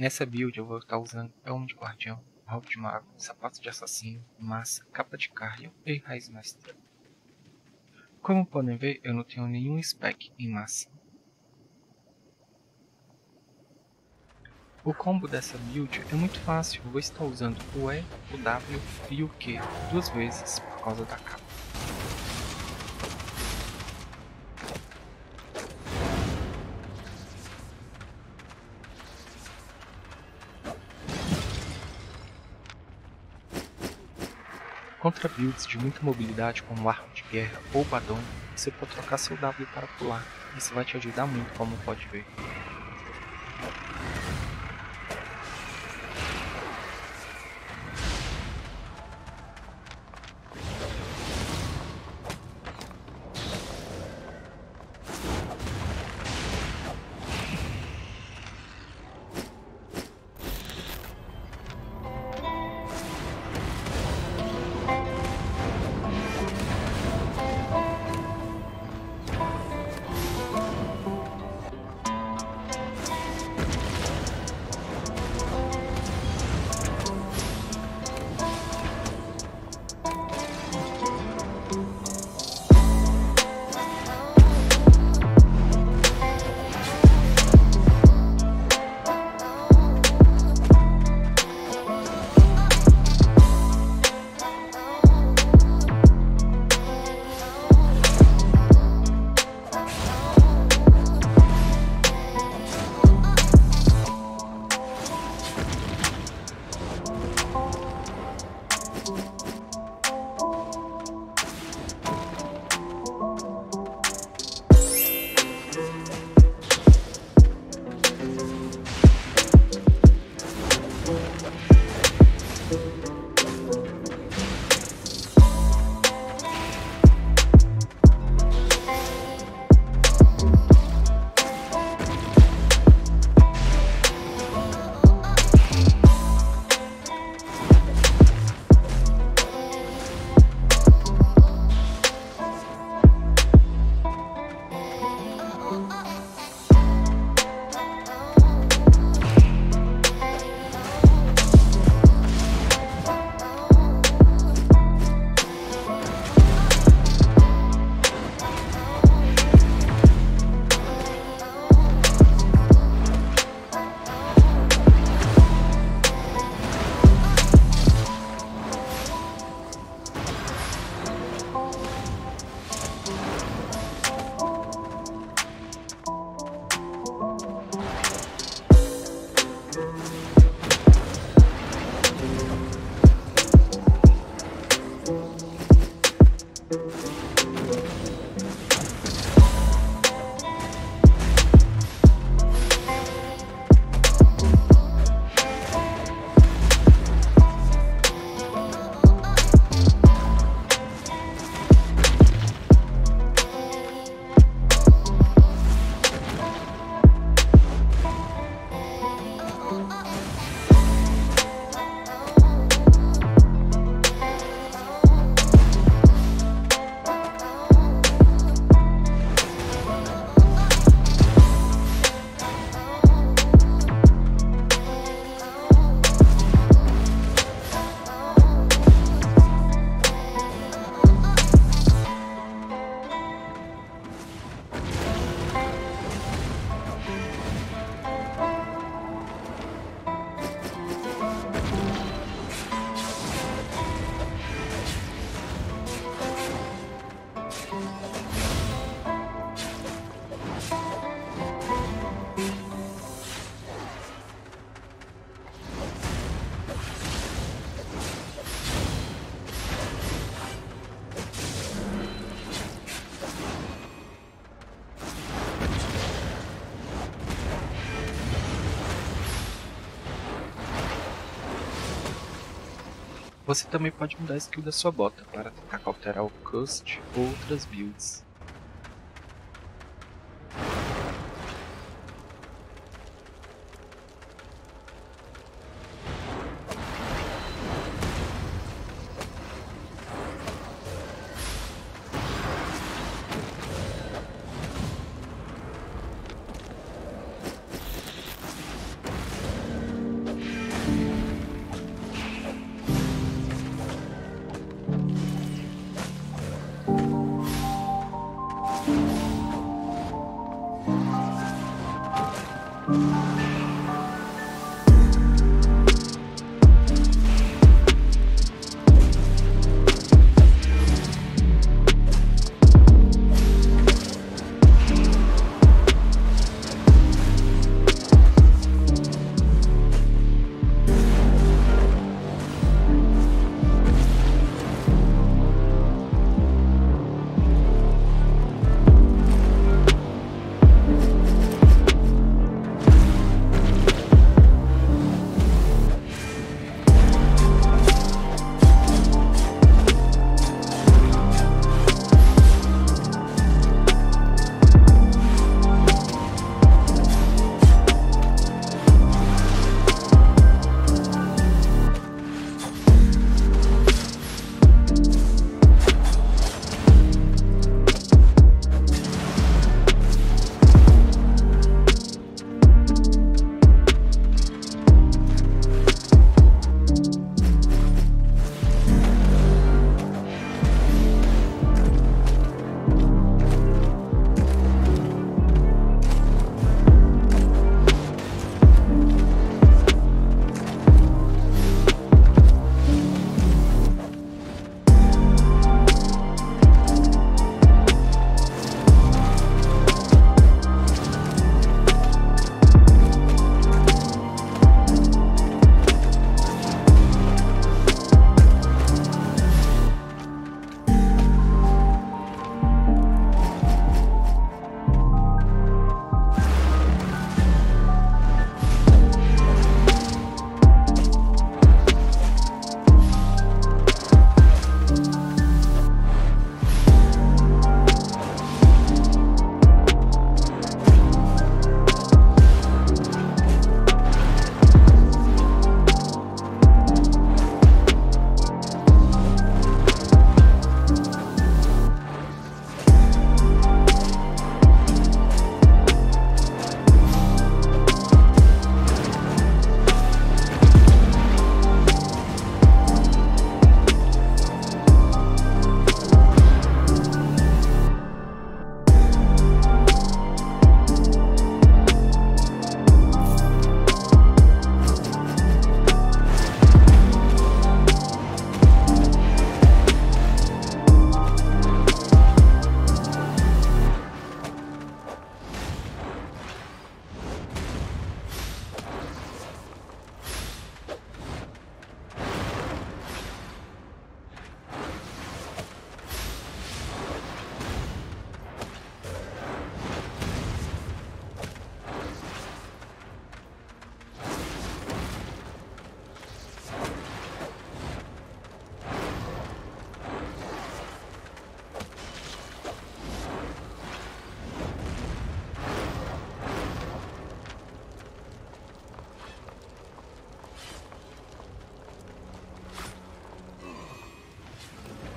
Nessa build eu vou estar usando elmo de guardião, roupa de mago, sapato de assassino, massa, capa de Guardian e raiz mestra. Como podem ver, eu não tenho nenhum spec em massa. O combo dessa build é muito fácil, eu vou estar usando o E, o W e o Q duas vezes por causa da capa. Contra builds de muita mobilidade como arco de guerra ou badon, você pode trocar seu W para pular, isso vai te ajudar muito como pode ver. Você também pode mudar a skill da sua bota para tentar alterar o cast ou outras builds.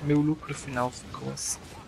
Meu lucro final ficou assim.